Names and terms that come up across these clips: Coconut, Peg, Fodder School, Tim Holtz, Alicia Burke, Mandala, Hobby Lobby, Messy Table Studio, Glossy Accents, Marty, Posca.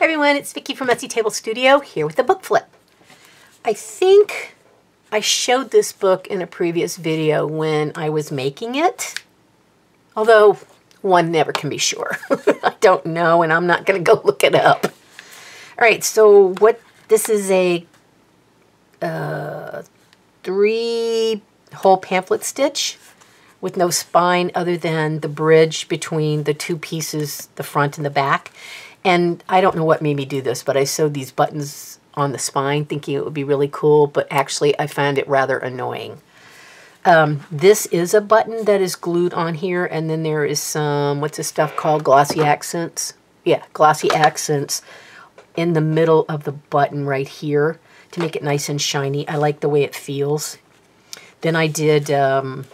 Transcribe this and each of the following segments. Hi everyone, it's Vicki from Messy Table Studio here with a book flip. I think I showed this book in a previous video when I was making it, although one never can be sure. I don't know, and I'm not going to go look it up. All right, so this is a three-hole pamphlet stitch with no spine other than the bridge between the two pieces, the front and the back. And I don't know what made me do this, but I sewed these buttons on the spine thinking it would be really cool, but actually I found it rather annoying. This is a button that is glued on here, and then there is some, what's this stuff called? Glossy Accents? Yeah, Glossy Accents in the middle of the button right here to make it nice and shiny. I like the way it feels. Then I did an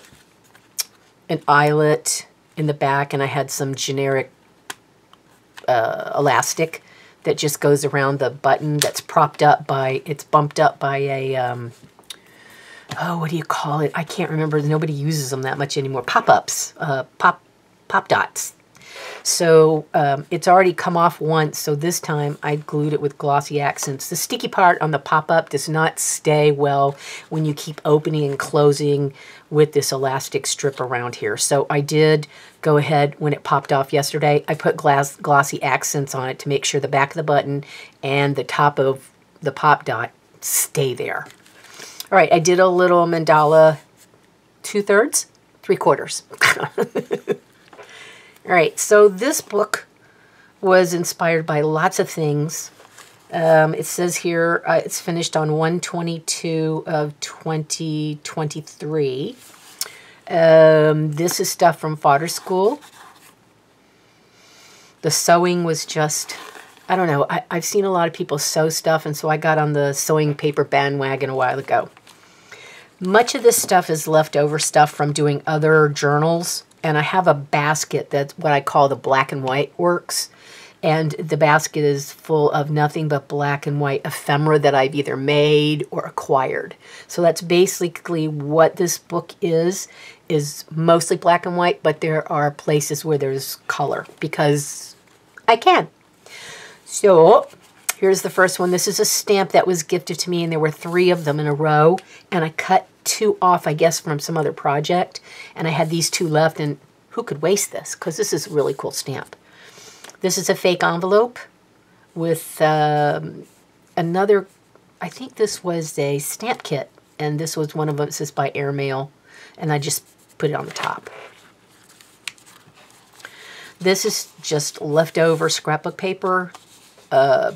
eyelet in the back, and I had some generic elastic that just goes around the button that's propped up by, it's bumped up by a, oh, what do you call it? I can't remember. Nobody uses them that much anymore. Pop-ups, pop dots. So it's already come off once, so this time I glued it with Glossy Accents. The sticky part on the pop-up does not stay well when you keep opening and closing with this elastic strip around here. So I did go ahead, when it popped off yesterday, I put Glossy Accents on it to make sure the back of the button and the top of the pop dot stay there. All right, I did a little mandala 2/3, 3/4. All right, so this book was inspired by lots of things. It says here it's finished on 1/22 of 2023. This is stuff from Fodder School. The sewing was just, I don't know, I've seen a lot of people sew stuff, and so I got on the sewing paper bandwagon a while ago. Much of this stuff is leftover stuff from doing other journals. And I have a basket that's what I call the black and white works. And the basket is full of nothing but black and white ephemera that I've either made or acquired. So that's basically what this book is mostly black and white, but there are places where there's color because I can. So here's the first one. This is a stamp that was gifted to me, and there were 3 of them in a row, and I cut 2 off, I guess, from some other project, and I had these 2 left, and who could waste this? Because this is a really cool stamp. This is a fake envelope with another, I think this was a stamp kit, and this was one of them. It says by Airmail, and I just put it on the top. This is just leftover scrapbook paper.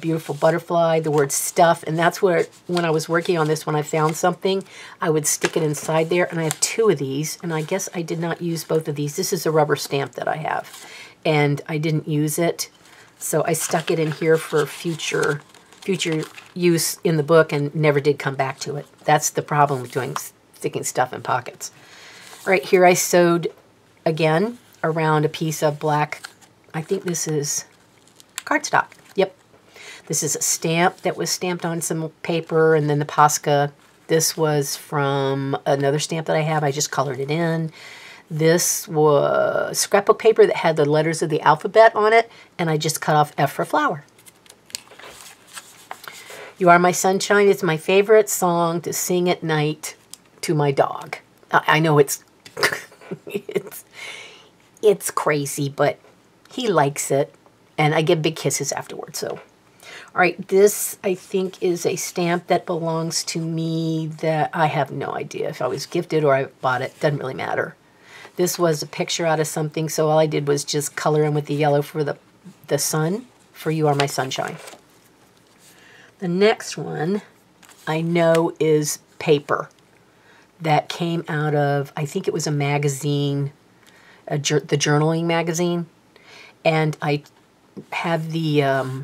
Beautiful butterfly, the word stuff, and that's where, when I was working on this, when I found something, I would stick it inside there, and I have 2 of these, and I guess I did not use both of these. This is a rubber stamp that I have, and I didn't use it, so I stuck it in here for future use in the book and never did come back to it. That's the problem with sticking stuff in pockets. All right, here I sewed, again, around a piece of black, I think this is cardstock. This is a stamp that was stamped on some paper, and then the Posca. This was from another stamp that I have. I just colored it in. This was scrapbook paper that had the letters of the alphabet on it, and I just cut off F for flower. You Are My Sunshine is my favorite song to sing at night to my dog. I know it's it's crazy, but he likes it, and I give big kisses afterwards, so... All right, this, I think, is a stamp that belongs to me that I have no idea if I was gifted or I bought it. Doesn't really matter. This was a picture out of something, so all I did was just color in with the yellow for the sun, for You Are My Sunshine. The next one I know is paper that came out of, I think it was a magazine, the journaling magazine, and I have the...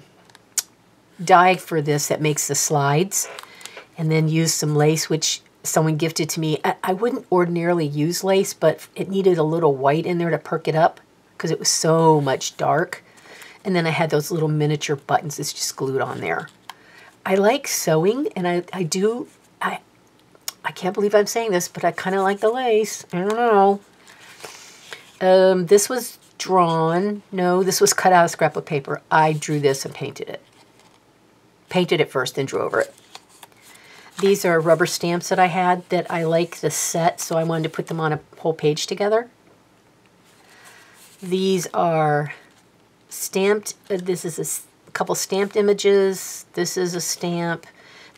dye for this that makes the slides, and then use some lace, which someone gifted to me. I wouldn't ordinarily use lace, but it needed a little white in there to perk it up because it was so much dark. And then I had those little miniature buttons that's just glued on there. I like sewing, and I can't believe I'm saying this, but I kind of like the lace. I don't know. This was drawn. No, this was cut out of scrapbook paper. I drew this and painted it. Painted it first, then drew over it. These are rubber stamps that I had that I like the set, so I wanted to put them on a whole page together. These are stamped. This is a couple stamped images. This is a stamp.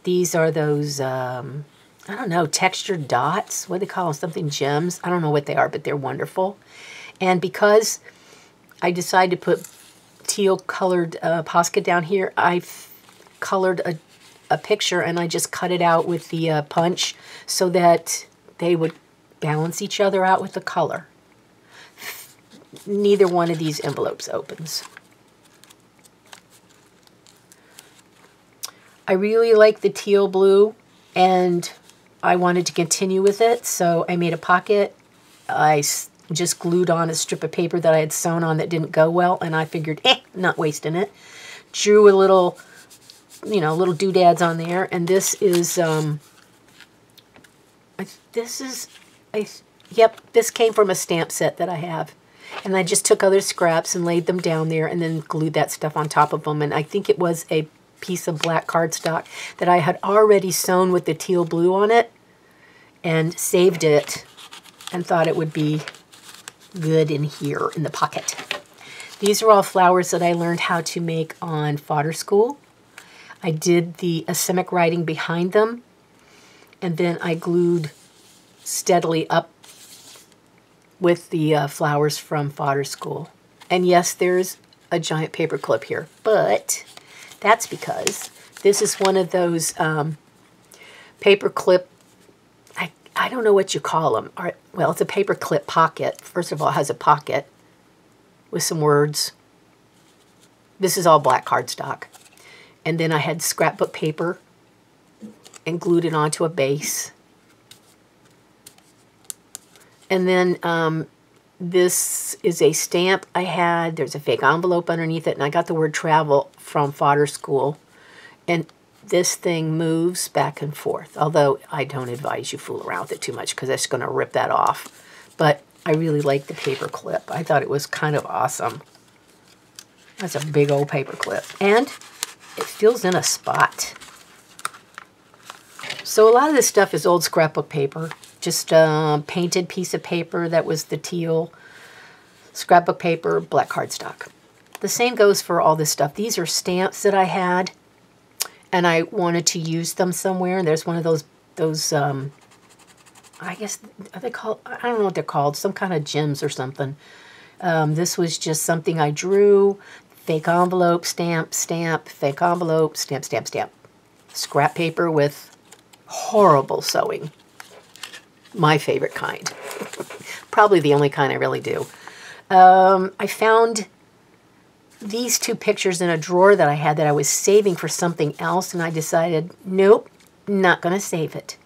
These are those, I don't know, textured dots. What do they call them? Something gems. I don't know what they are, but they're wonderful. And because I decided to put teal-colored Posca down here, I've colored a picture, and I just cut it out with the punch so that they would balance each other out with the color. Neither one of these envelopes opens. I really like the teal blue, and I wanted to continue with it, so I made a pocket. I just glued on a strip of paper that I had sewn on that didn't go well, and I figured, not wasting it. Drew a little, you know, little doodads on there, and this is, yep, this came from a stamp set that I have. And I just took other scraps and laid them down there and then glued that stuff on top of them. And I think it was a piece of black cardstock that I had already sewn with the teal blue on it and saved it and thought it would be good in here in the pocket. These are all flowers that I learned how to make on Fodder School. I did the acemic writing behind them, and then I glued steadily up with the flowers from Fodder School. And yes, there's a giant paper clip here, but that's because this is one of those paper clip, I don't know what you call them. Well, it's a paper clip pocket. First of all, it has a pocket with some words. This is all black cardstock. And then I had scrapbook paper and glued it onto a base. And then this is a stamp I had. There's a fake envelope underneath it, and I got the word travel from Fodder School. And this thing moves back and forth, although I don't advise you fool around with it too much because that's going to rip that off. But I really like the paper clip. I thought it was kind of awesome. That's a big old paper clip. And it fills in a spot. So a lot of this stuff is old scrapbook paper. Just a painted piece of paper that was the teal, scrapbook paper, black cardstock. The same goes for all this stuff. These are stamps that I had, and I wanted to use them somewhere. And there's one of those I guess, are they called? I don't know what they're called. Some kind of gems or something. This was just something I drew. Fake envelope, stamp, stamp, fake envelope, stamp, stamp, stamp. Scrap paper with horrible sewing. My favorite kind. Probably the only kind I really do. I found these two pictures in a drawer that I had that I was saving for something else, and I decided, nope, not going to save it.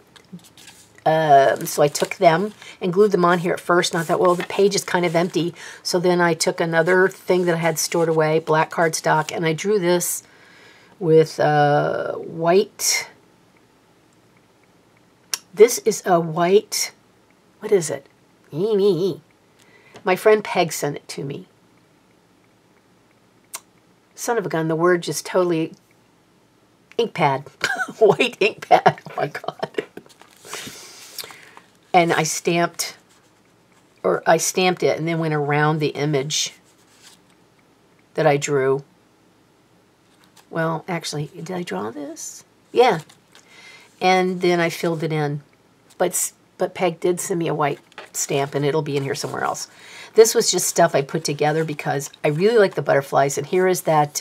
So I took them and glued them on here at first, and I thought, well, the page is kind of empty. So then I took another thing that I had stored away, black cardstock, and I drew this with white... This is a white, what is it? My friend Peg sent it to me. Son of a gun, the word just totally, ink pad, white ink pad, oh my God. And I stamped it and then went around the image that I drew. Well, actually, did I draw this? Yeah. And then I filled it in. But Peg did send me a white stamp, and it'll be in here somewhere else. This was just stuff I put together because I really like the butterflies. And here is that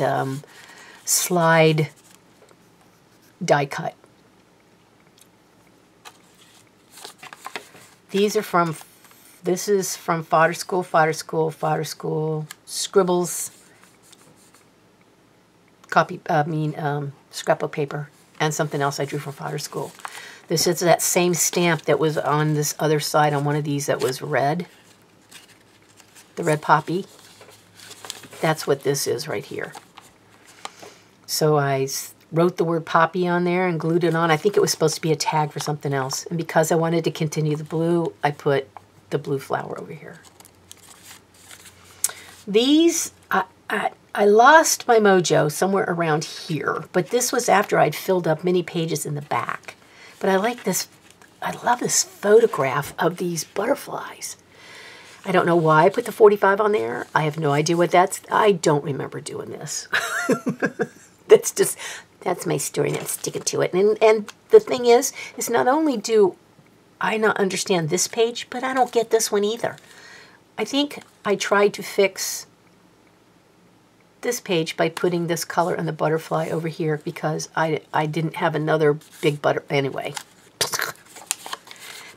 slide die cut. These are from, this is from Fodder School, Fodder School, Fodder School, scribbles, scrapbook paper. And something else I drew from Fodder School. This is that same stamp that was on this other side on one of these that was red. The red poppy. That's what this is right here. So I wrote the word poppy on there and glued it on. I think it was supposed to be a tag for something else. And because I wanted to continue the blue, I put the blue flower over here. These, I lost my mojo somewhere around here, but this was after I'd filled up many pages in the back. But I like this, I love this photograph of these butterflies. I don't know why I put the 45 on there. I have no idea what that's, I don't remember doing this. That's just, that's my story and I'm sticking to it. And the thing is not only do I not understand this page, but I don't get this one either. I think I tried to fix this page by putting this color and the butterfly over here because I didn't have another big anyway.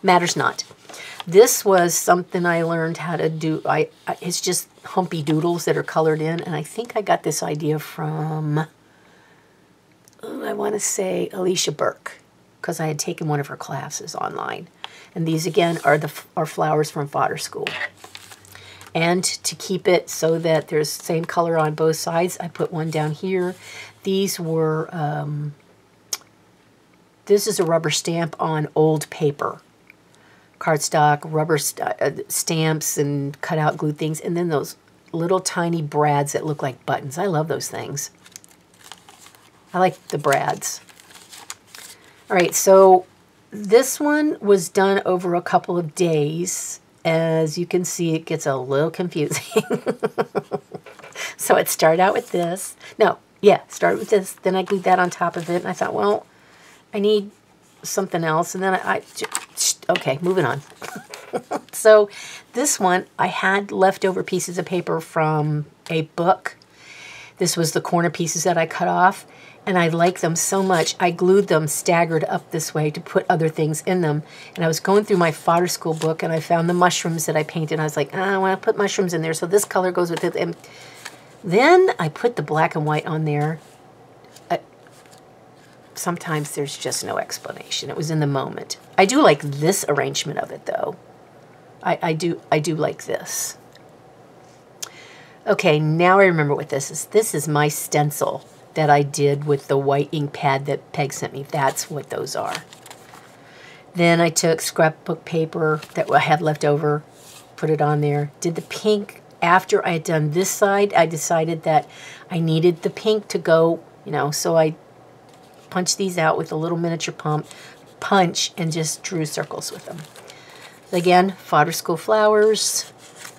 Matters not. This was something I learned how to do. It's just humpy doodles that are colored in, and I think I got this idea from, I want to say Alicia Burke, because I had taken one of her classes online. And these again are flowers from Fodder School. And to keep it so that there's same color on both sides, I put one down here. These were, this is a rubber stamp on old paper. Cardstock, rubber stamps, and cut-out glue things. And then those little tiny brads that look like buttons. I love those things. I like the brads. All right, so this one was done over a couple of days. As you can see, it gets a little confusing. So it started out with this. No, yeah, started with this. Then I glued that on top of it. And I thought, well, I need something else. And then okay, moving on. So this one, I had leftover pieces of paper from a book. This was the corner pieces that I cut off. And I like them so much, I glued them staggered up this way to put other things in them. And I was going through my Fodder School book, and I found the mushrooms that I painted. I was like, I want to put mushrooms in there, so this color goes with it. And then I put the black and white on there. Sometimes there's just no explanation. It was in the moment. I do like this arrangement of it, though. I do like this. Okay, now I remember what this is. This is my stencil that I did with the white ink pad that Peg sent me. That's what those are. Then I took scrapbook paper that I had left over, put it on there, did the pink. After I had done this side, I decided that I needed the pink to go, you know, so I punched these out with a little miniature punch and just drew circles with them. Again, Fodder School flowers.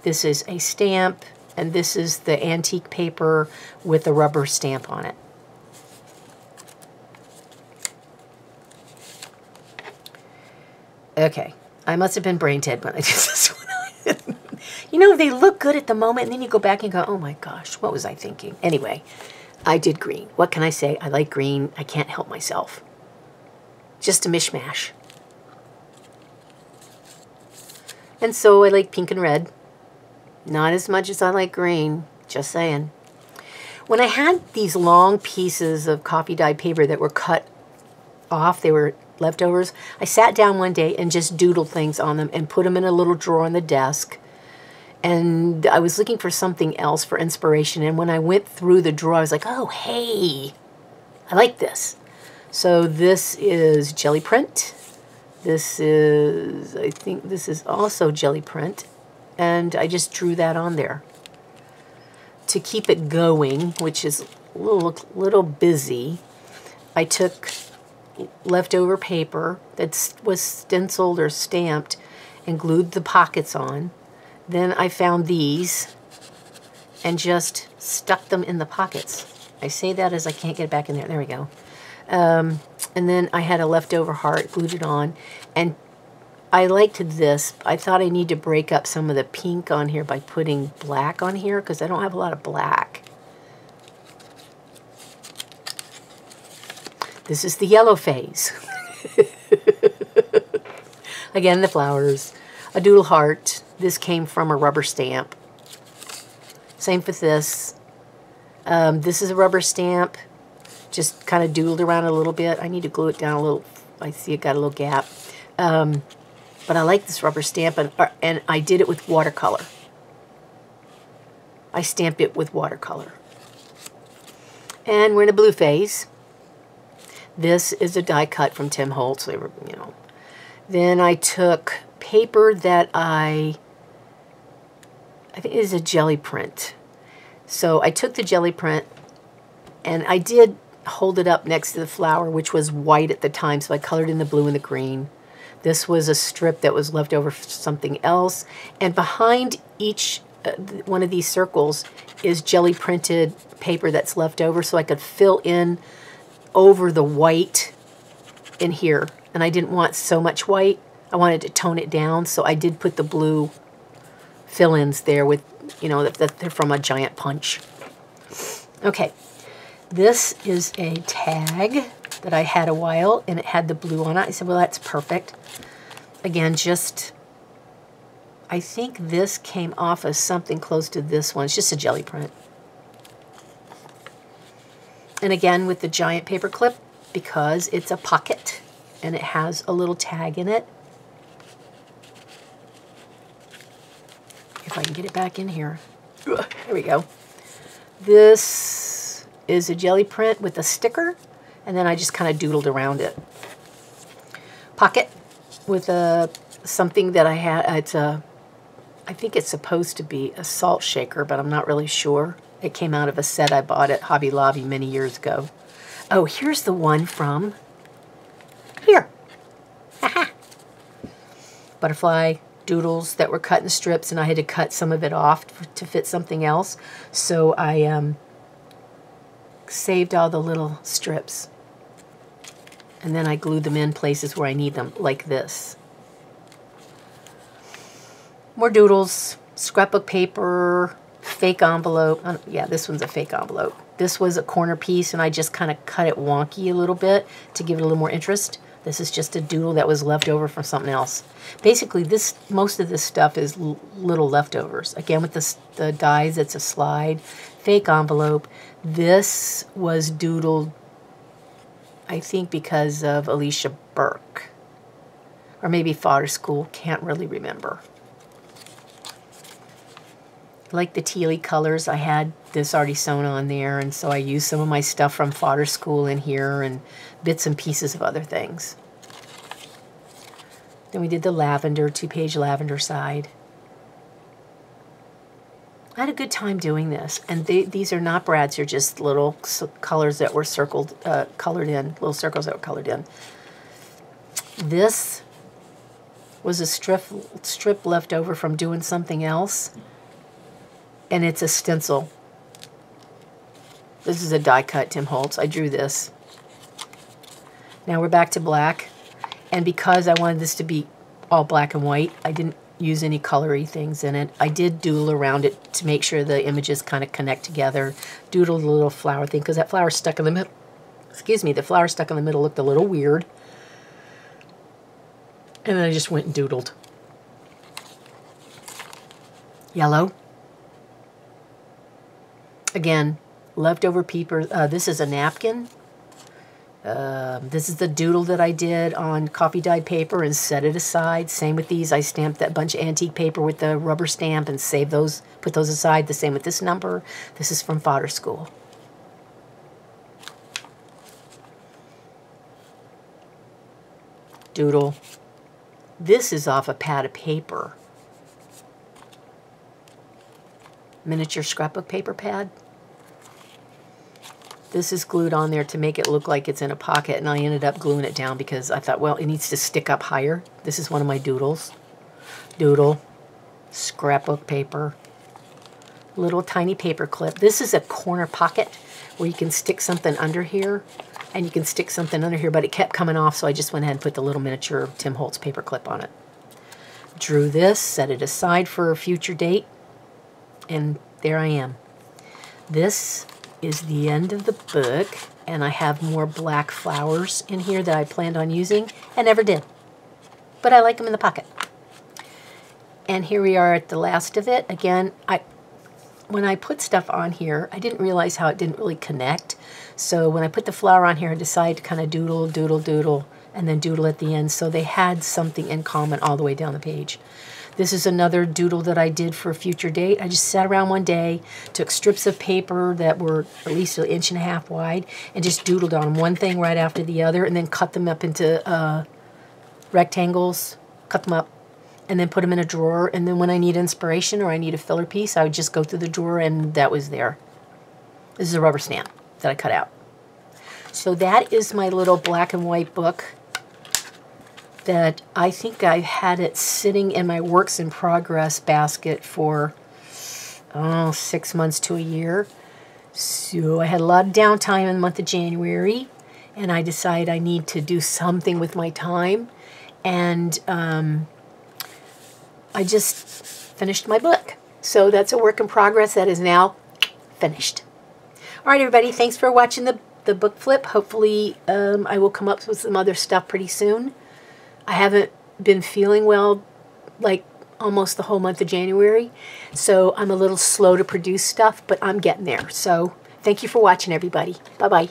This is a stamp, and this is the antique paper with a rubber stamp on it. Okay, I must have been brain dead when I did this one. You know, they look good at the moment, and then you go back and go, oh my gosh, what was I thinking? Anyway, I did green. What can I say? I like green. I can't help myself. Just a mishmash. And so I like pink and red. Not as much as I like green. Just saying. When I had these long pieces of coffee dyed paper that were cut off, they were leftovers, I sat down one day and just doodled things on them and put them in a little drawer on the desk. And I was looking for something else for inspiration. And when I went through the drawer, I was like, oh, hey, I like this. So this is jelly print. This is, I think this is also jelly print. And I just drew that on there to keep it going, which is a little busy. I took leftover paper that was stenciled or stamped and glued the pockets on. Then I found these and just stuck them in the pockets. I say that as I can't get it back in there. There we go. And then I had a leftover heart, glued it on. And I liked this. I thought I need to break up some of the pink on here by putting black on here because I don't have a lot of black. This is the yellow phase. Again, the flowers. A doodle heart. This came from a rubber stamp. Same with this. This is a rubber stamp. Just kind of doodled around a little bit. I need to glue it down a little. I see it got a little gap. But I like this rubber stamp, and I did it with watercolor. I stamped it with watercolor. And we're in a blue phase. This is a die cut from Tim Holtz. They were, you know. Then I took paper that I think it is a jelly print. So I took the jelly print and I did hold it up next to the flower, which was white at the time, so I colored in the blue and the green. This was a strip that was left over for something else, and behind each one of these circles is jelly printed paper that's left over, so I could fill in over the white in here. And I didn't want so much white, I wanted to tone it down, so I did put the blue fill-ins there with, you know, that they're from a giant punch. Okay, this is a tag that I had a while, and it had the blue on it. I said, well, that's perfect. Again, just, I think this came off of something close to this one. It's just a jelly print. And again, with the giant paper clip, because it's a pocket and it has a little tag in it. If I can get it back in here. There we go. This is a jelly print with a sticker, and then I just kind of doodled around it. Pocket with a something that I had. It's a, I think it's supposed to be a salt shaker, but I'm not really sure. It came out of a set I bought at Hobby Lobby many years ago. Oh, here's the one from here. Aha. Butterfly doodles that were cut in strips, and I had to cut some of it off to fit something else. So I saved all the little strips, and then I glued them in places where I need them, like this. More doodles, scrapbook paper, fake envelope. Yeah, this one's a fake envelope. This was a corner piece, and I just kind of cut it wonky a little bit to give it a little more interest. This is just a doodle that was left over from something else. Basically, this most of this stuff is little leftovers. Again, with the dies, it's a slide, fake envelope. This was doodled, I think, because of Alicia Burke. Or maybe Fodder School, can't really remember. Like the tealy colors, I had this already sewn on there, and so I used some of my stuff from Fodder School in here and bits and pieces of other things. Then we did the lavender, two-page lavender side. I had a good time doing this, and these are not brads, they're just little colors that were circled, colored in, little circles that were colored in. This was a strip left over from doing something else. And it's a stencil. This is a die cut, Tim Holtz. I drew this. Now we're back to black. And because I wanted this to be all black and white, I didn't use any colory things in it. I did doodle around it to make sure the images kind of connect together. Doodled a little flower thing, because that flower stuck in the middle. Excuse me, the flower stuck in the middle looked a little weird. And then I just went and doodled. Yellow. Again, leftover paper. This is a napkin. This is the doodle that I did on coffee dyed paper and set it aside. Same with these. I stamped that bunch of antique paper with the rubber stamp and saved those, put those aside. The same with this number. This is from Fodder School. Doodle. This is off a pad of paper. Miniature scrapbook paper pad. This is glued on there to make it look like it's in a pocket, and I ended up gluing it down because I thought, well, it needs to stick up higher. This is one of my doodles. Doodle, scrapbook paper, little tiny paper clip. This is a corner pocket where you can stick something under here, and you can stick something under here, but it kept coming off, so I just went ahead and put the little miniature Tim Holtz paper clip on it. Drew this, set it aside for a future date. And there I am. This is the end of the book, and I have more black flowers in here that I planned on using and never did. But I like them in the pocket. And here we are at the last of it. Again, when I put stuff on here, I didn't realize how it didn't really connect. So when I put the flower on here, I decided to kind of doodle, doodle, doodle, and then doodle at the end. So they had something in common all the way down the page. This is another doodle that I did for a future date. I just sat around one day, took strips of paper that were at least 1.5 inches wide, and just doodled on them, one thing right after the other, and then cut them up into rectangles, cut them up, and then put them in a drawer. And then when I need inspiration or I need a filler piece, I would just go through the drawer and that was there. This is a rubber stamp that I cut out. So that is my little black and white book that I think I've had it sitting in my works in progress basket for 6 months to a year. So I had a lot of downtime in the month of January, and I decided I need to do something with my time. And I just finished my book. So that's a work in progress that is now finished. All right, everybody, thanks for watching the book flip. Hopefully I will come up with some other stuff pretty soon. I haven't been feeling well like almost the whole month of January, so I'm a little slow to produce stuff, but I'm getting there. So thank you for watching, everybody. Bye-bye.